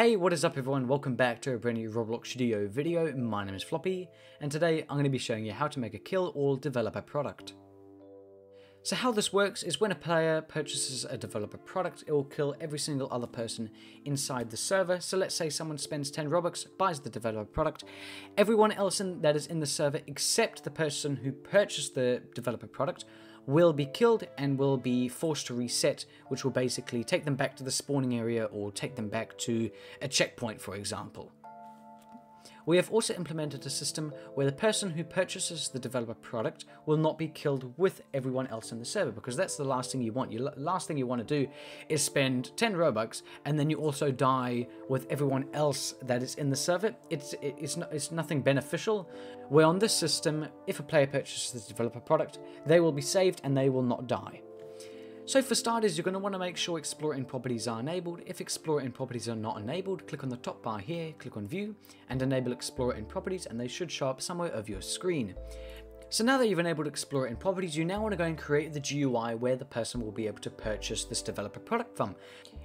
Hey, what is up everyone? Welcome back to a brand new Roblox Studio video. My name is Floppy, and today I'm going to be showing you how to make a kill all developer product. So how this works is when a player purchases a developer product, it will kill every single other person inside the server. So let's say someone spends 10 Robux, buys the developer product. Everyone else that is in the server except the person who purchased the developer product will be killed and will be forced to reset, which will basically take them back to the spawning area or take them back to a checkpoint, for example. We have also implemented a system where the person who purchases the developer product will not be killed with everyone else in the server, because that's the last thing you want. The last thing you want to do is spend 10 Robux and then you also die with everyone else that is in the server. It's nothing beneficial. Where on this system, if a player purchases the developer product, they will be saved and they will not die. So for starters, you're going to want to make sure Explorer and Properties are enabled. If Explorer and Properties are not enabled, click on the top bar here, click on View, and enable Explorer and Properties, and they should show up somewhere of your screen. So now that you've enabled Explorer and Properties, you now want to go and create the GUI where the person will be able to purchase this developer product from.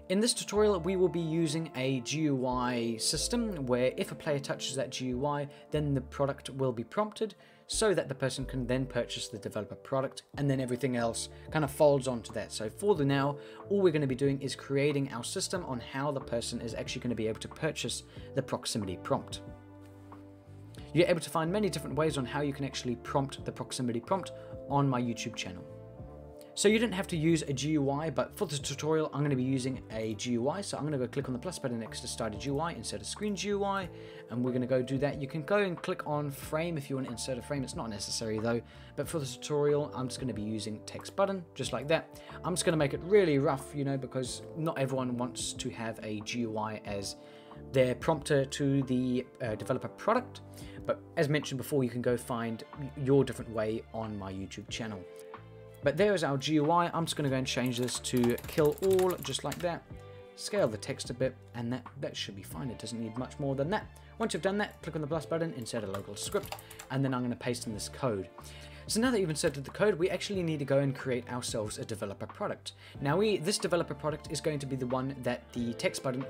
In this tutorial, we will be using a GUI system where if a player touches that GUI, then the product will be prompted, so that the person can then purchase the developer product, and then everything else kind of folds onto that. So for the now, all we're going to be doing is creating our system on how the person is actually going to be able to purchase the proximity prompt. You're able to find many different ways on how you can actually prompt the proximity prompt on my YouTube channel. So you didn't have to use a GUI, but for this tutorial, I'm going to be using a GUI. So I'm going to go click on the plus button next to start a GUI, insert a screen GUI, and we're going to go do that. You can go and click on frame if you want to insert a frame. It's not necessary though, but for this tutorial, I'm just going to be using text button, just like that. I'm just going to make it really rough, you know, because not everyone wants to have a GUI as their prompter to the developer product. But as mentioned before, you can go find your different way on my YouTube channel. But there is our GUI. I'm just going to go and change this to kill all, just like that. Scale the text a bit, and that should be fine. It doesn't need much more than that. Once you've done that, click on the plus button, insert a local script, and then I'm going to paste in this code. So now that you've inserted the code, we actually need to go and create ourselves a developer product. Now this developer product is going to be the one that the text button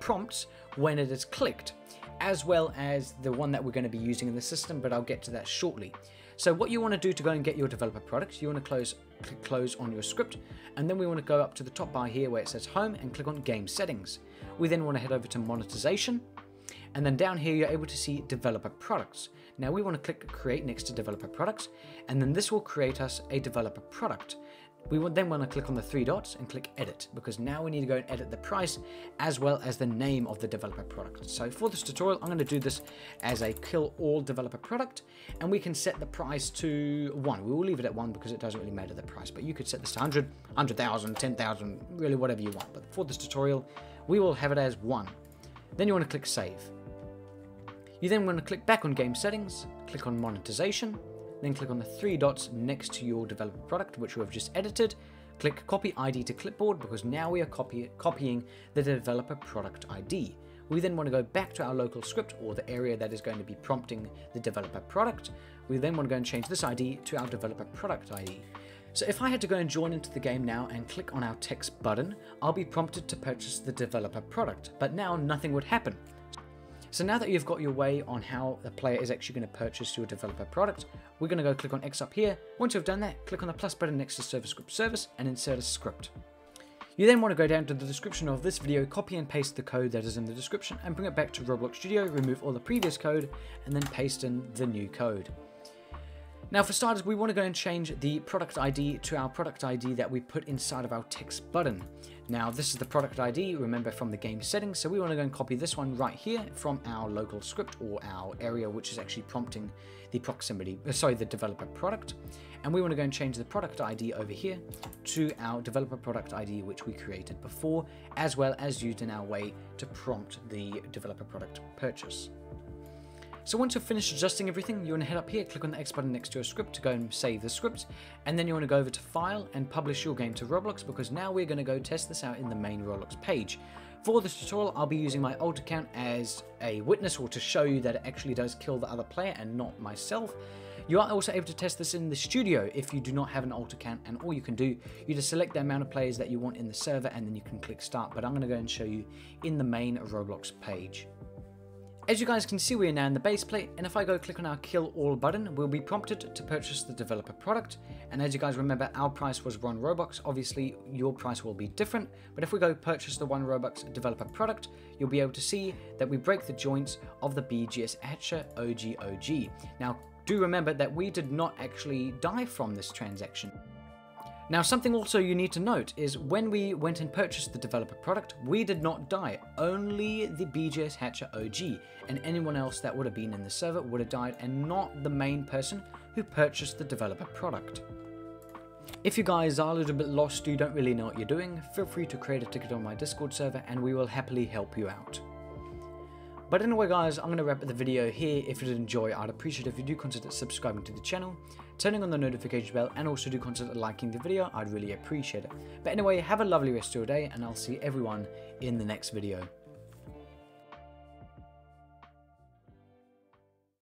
prompts when it is clicked, as well as the one that we're going to be using in the system, but I'll get to that shortly. So what you want to do to go and get your developer product, you want to click close on your script, and then we want to go up to the top bar here where it says home and click on game settings. We then want to head over to monetization, and then down here you're able to see developer products. Now we want to click create next to developer products, and then this will create us a developer product. We then want to click on the three dots and click edit, because now we need to go and edit the price as well as the name of the developer product. So for this tutorial, I'm going to do this as a kill all developer product, and we can set the price to 1. We will leave it at 1 because it doesn't really matter the price, but you could set this to 100, 100,000, 10,000, really whatever you want. But for this tutorial, we will have it as 1. Then you want to click save. You then want to click back on game settings, click on monetization, then click on the three dots next to your developer product, which we've just edited. Click copy ID to clipboard, because now we are copying the developer product ID. We then want to go back to our local script, or the area that is going to be prompting the developer product. We then want to go and change this ID to our developer product ID. So if I had to go and join into the game now and click on our text button, I'll be prompted to purchase the developer product, but now nothing would happen. So now that you've got your way on how the player is actually going to purchase your developer product, we're going to go click on X up here. Once you've done that, click on the plus button next to Server Script Service and insert a script. You then want to go down to the description of this video, copy and paste the code that is in the description and bring it back to Roblox Studio, remove all the previous code, and then paste in the new code. Now for starters, we want to go and change the product ID to our product ID that we put inside of our text button. Now this is the product ID, remember, from the game settings, so we want to go and copy this one right here from our local script, or our area which is actually prompting the the developer product, and we want to go and change the product ID over here to our developer product ID which we created before, as well as used in our way to prompt the developer product purchase. So once you've finished adjusting everything, you want to head up here, click on the X button next to your script to go and save the script, and then you want to go over to File and Publish your game to Roblox, because now we're going to go test this out in the main Roblox page. For this tutorial, I'll be using my old account as a witness, or to show you that it actually does kill the other player and not myself. You are also able to test this in the studio if you do not have an alt account, and all you can do, you just select the amount of players that you want in the server and then you can click start. But I'm going to go and show you in the main Roblox page. As you guys can see, we are now in the base plate, and if I go click on our kill all button, we'll be prompted to purchase the developer product. And as you guys remember, our price was 1 Robux. Obviously your price will be different, but if we go purchase the 1 Robux developer product, you'll be able to see that we break the joints of the BGS Hatcher OG. Now do remember that we did not actually die from this transaction. Now something also you need to note is when we went and purchased the developer product, we did not die, only the BGS Hatcher OG, and anyone else that would have been in the server would have died and not the main person who purchased the developer product. If you guys are a little bit lost, you don't really know what you're doing, feel free to create a ticket on my Discord server and we will happily help you out. But anyway guys, I'm going to wrap up the video here. If you did enjoy, I'd appreciate if you do consider subscribing to the channel, turning on the notification bell, and also do consider liking the video. I'd really appreciate it. But anyway, have a lovely rest of your day and I'll see everyone in the next video.